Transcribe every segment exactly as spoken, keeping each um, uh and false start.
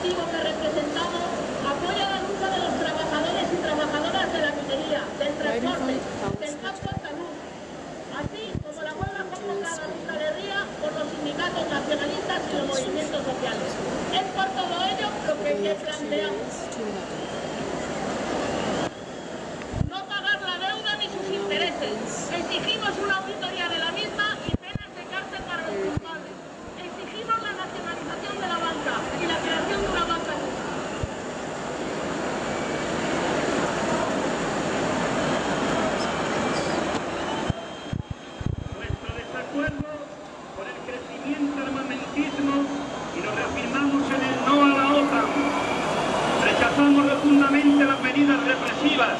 colectivo que representamos apoya la lucha de los trabajadores y trabajadoras de la minería, del transporte, del campo de salud, así como la huelga convocada en Euskal Herria por los sindicatos nacionalistas y los movimientos sociales. Es por todo ello lo que se plantea. No pagar la deuda ni sus intereses. Exigimos una auditoría de la misma y penas de cárcel para los culpables. Exigimos la nacionalización de la banca y la creación de una banca justa. Nuestro desacuerdo por el crecimiento armamentismo y nos reafirmamos en el no a la OTAN. Rechazamos rotundamente las medidas represivas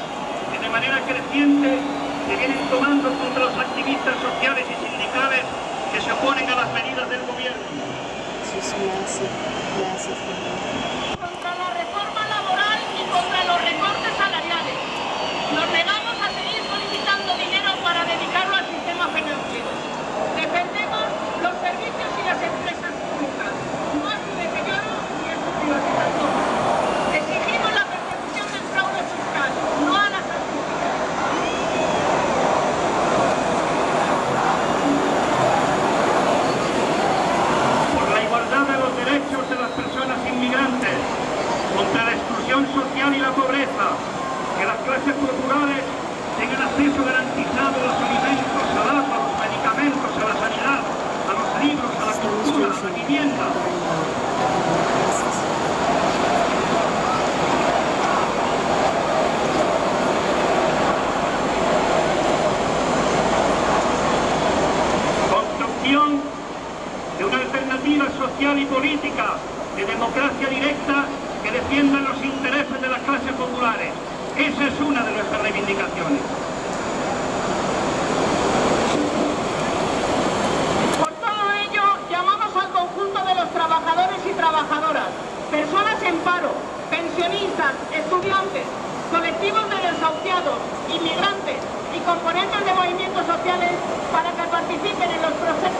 que de manera creciente que vienen tomando contra los activistas sociales y sindicales que se oponen a las medidas del gobierno. Contra la reforma laboral y contra los recortes salariales. Nos negamos a seguir solicitando dinero para dedicarlo al sistema financiero. Defendemos los servicios y las empresas públicas, no a su deterioro ni a su privatización. Exigimos la persecución del fraude fiscal, no a las contra la exclusión social y la pobreza, que las clases populares tengan acceso garantizado a los alimentos, al agua, a los medicamentos, a la sanidad, a los libros, a la cultura, a la vivienda. Construcción de una alternativa social y política de democracia directa que defiendan los intereses de las clases populares. Esa es una de nuestras reivindicaciones. Por todo ello, llamamos al conjunto de los trabajadores y trabajadoras, personas en paro, pensionistas, estudiantes, colectivos de desahuciados, inmigrantes y componentes de movimientos sociales para que participen en los,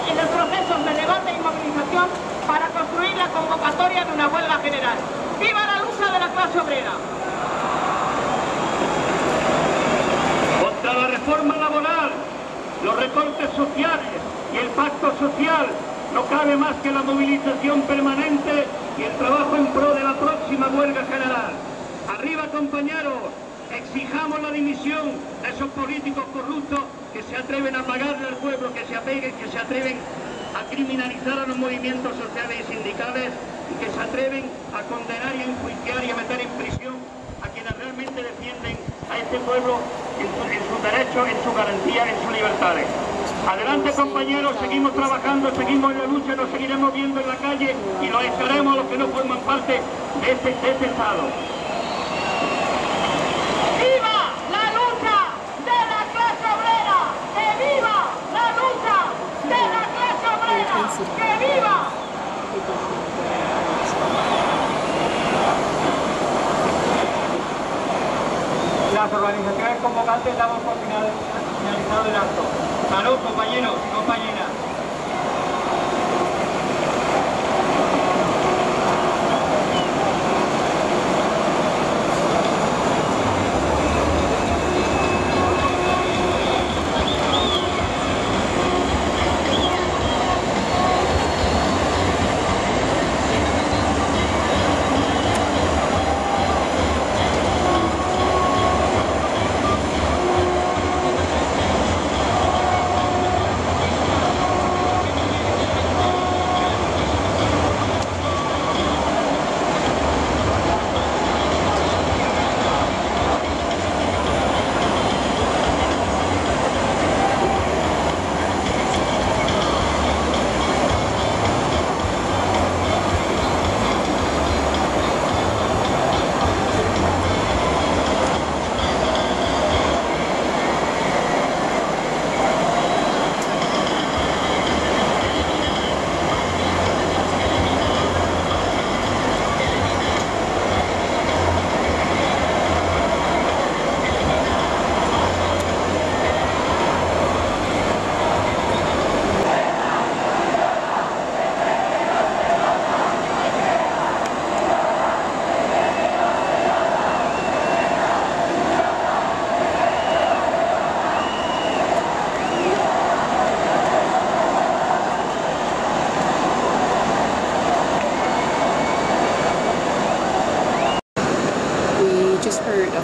en los procesos de debate y movilización para construir la convocatoria de una huelga general. ¡Viva la lucha de la clase obrera! Contra la reforma laboral, los recortes sociales y el pacto social, no cabe más que la movilización permanente y el trabajo en pro de la próxima huelga general. ¡Arriba, compañeros! Exijamos la dimisión de esos políticos corruptos que se atreven a pagarle al pueblo, que se apeguen, que se atreven a criminalizar a los movimientos sociales y sindicales y que se atreven a condenar y a enjuiciar y a meter en prisión a quienes realmente defienden a este pueblo en, su, en sus derechos, en sus garantías, en sus libertades. Adelante, compañeros, seguimos trabajando, seguimos en la lucha, nos seguiremos viendo en la calle y nos echaremos a los que no forman parte de este, de este Estado. ¡Que viva! Las organizaciones convocantes damos por finalizado el acto. ¡Salud, compañeros y compañeras!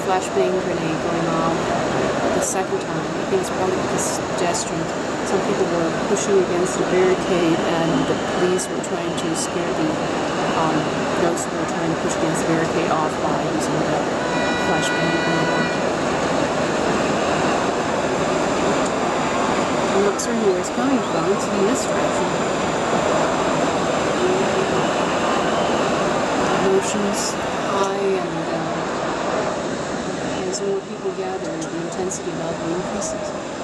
flashbang grenade going off the second time. I think it's probably because pedestrians. Some people were pushing against the barricade, and the police were trying to scare the um, those who were trying to push against the barricade off by using the flashbang grenade. I'm not certain where it's coming from. It's in this direction. Emotions high, and uh, as more people gather, the intensity level increases.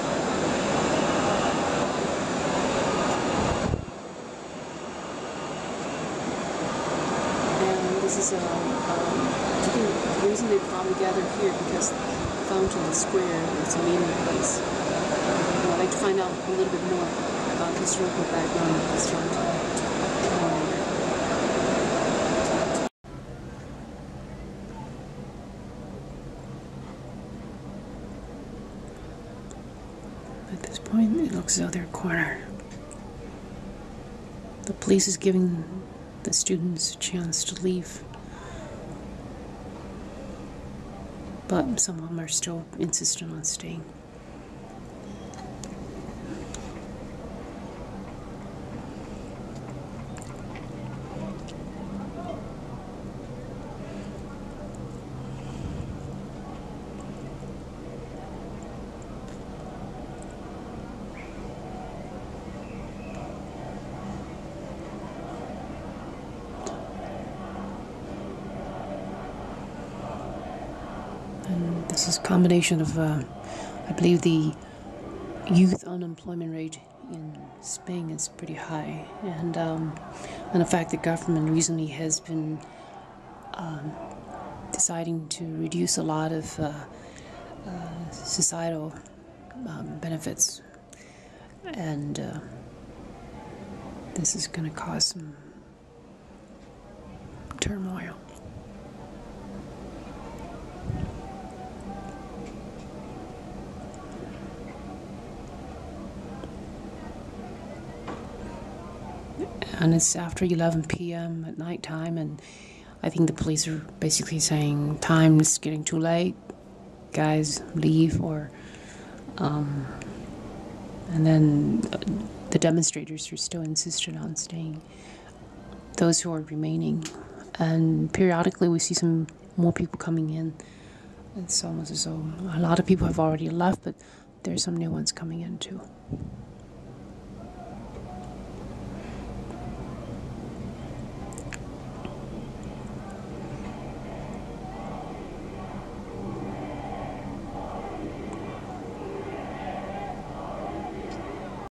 And this is a, um, the reason they probably gather here, because the fountain, the square, is a meeting place. Um, I'd like to find out a little bit more about the historical background of this fountain. At this point, it looks as though they're cornered. The police is giving the students a chance to leave, but some of them are still insistent on staying. And this is a combination of, uh, I believe the youth unemployment rate in Spain is pretty high, and um, and the fact the government recently has been um, deciding to reduce a lot of uh, uh, societal um, benefits, and uh, this is going to cause some turmoil. And it's after eleven p m at night time, and I think the police are basically saying time is getting too late, guys, leave, or um, and then the demonstrators are still insistent on staying, those who are remaining, and periodically we see some more people coming in. It's almost as though a lot of people have already left, but there's some new ones coming in too.